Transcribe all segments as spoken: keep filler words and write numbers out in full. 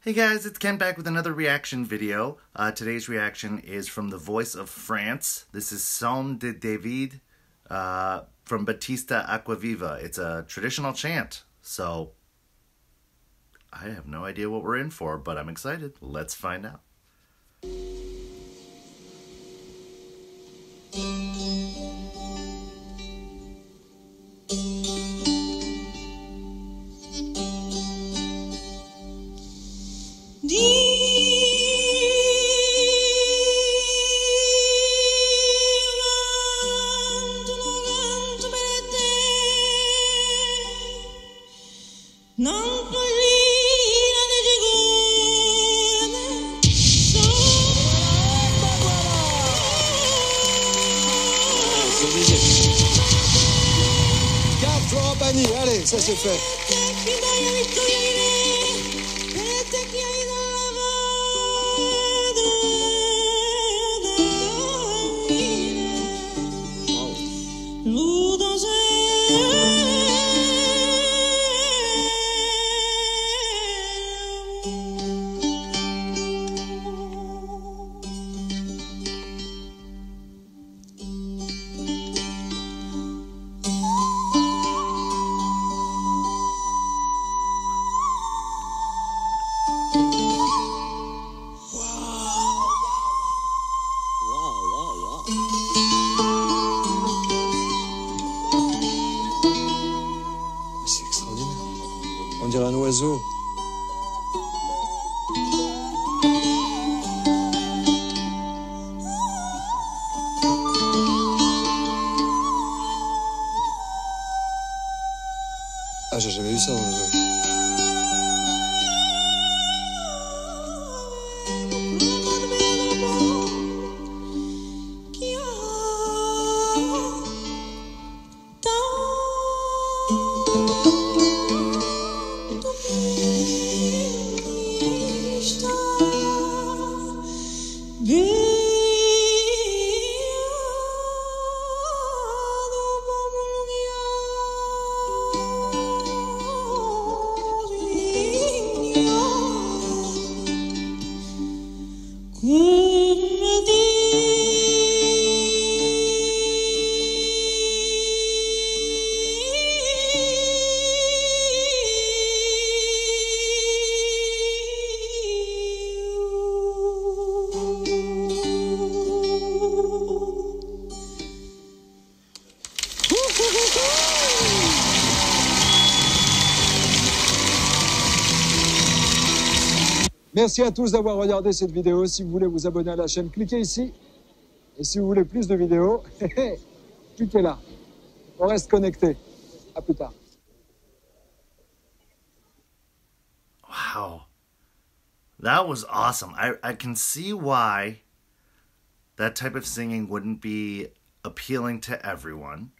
Hey guys, it's Ken back with another reaction video. Uh, today's reaction is from The Voice of France. This is Psaume de David uh, from Battista Acquaviva. It's a traditional chant, so I have no idea what we're in for, but I'm excited. Let's find out. Non allez, ça c'est fait. C'est extraordinaire. On dirait un oiseau. Ah, j'ai jamais vu ça dans les oiseaux. Merci à tous d'avoir regardé cette vidéo. Si vous voulez vous abonner à la chaîne, cliquez ici. Et si vous voulez plus de vidéos, cliquez là. On reste connecté. À plus tard. Wow. That was awesome. I, I can see why that type of singing wouldn't be appealing to everyone.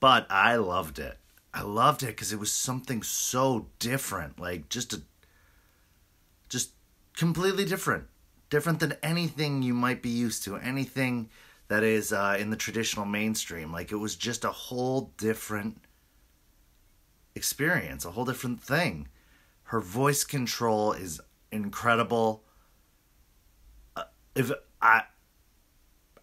But I loved it. I loved it because it was something so different. Like just a Just completely different. Different than anything you might be used to. Anything that is uh, in the traditional mainstream. Like, it was just a whole different experience. A whole different thing. Her voice control is incredible. Uh, if I,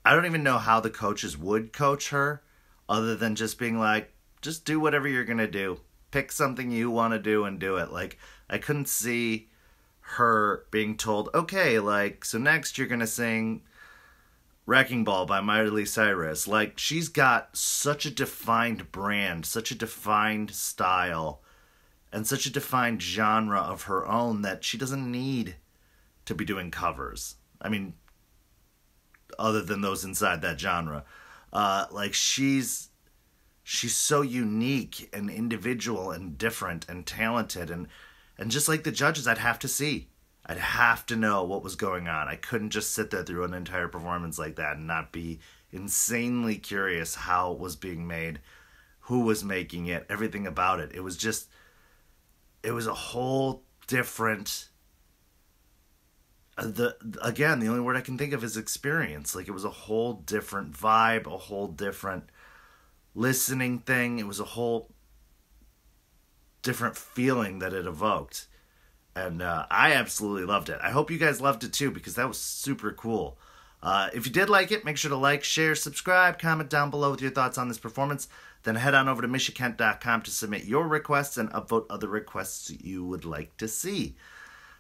I don't even know how the coaches would coach her. Other than just being like, just do whatever you're going to do. Pick something you want to do and do it. Like, I couldn't see her being told, okay, like, so next you're gonna sing Wrecking Ball by Miley Cyrus. Like, she's got such a defined brand, such a defined style, and such a defined genre of her own that she doesn't need to be doing covers. I mean, other than those inside that genre. Uh, like, she's, she's so unique and individual and different and talented and And just like the judges, I'd have to see. I'd have to know what was going on. I couldn't just sit there through an entire performance like that and not be insanely curious how it was being made, who was making it, everything about it. It was just, it was a whole different, the again, the only word I can think of is experience. Like, it was a whole different vibe, a whole different listening thing. It was a whole different feeling that it evoked. and uh, I absolutely loved it. I hope you guys loved it too, because that was super cool. Uh, if you did like it, make sure to like, share, subscribe, comment down below with your thoughts on this performance. Then head on over to michikent dot com to submit your requests and upvote other requests you would like to see.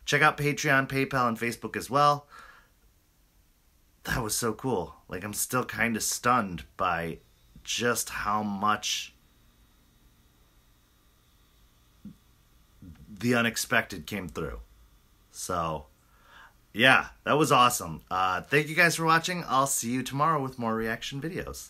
Check out Patreon, PayPal, and Facebook as well. That was so cool. Like, I'm still kind of stunned by just how much the unexpected came through. So, yeah, that was awesome. Uh, thank you guys for watching. I'll see you tomorrow with more reaction videos.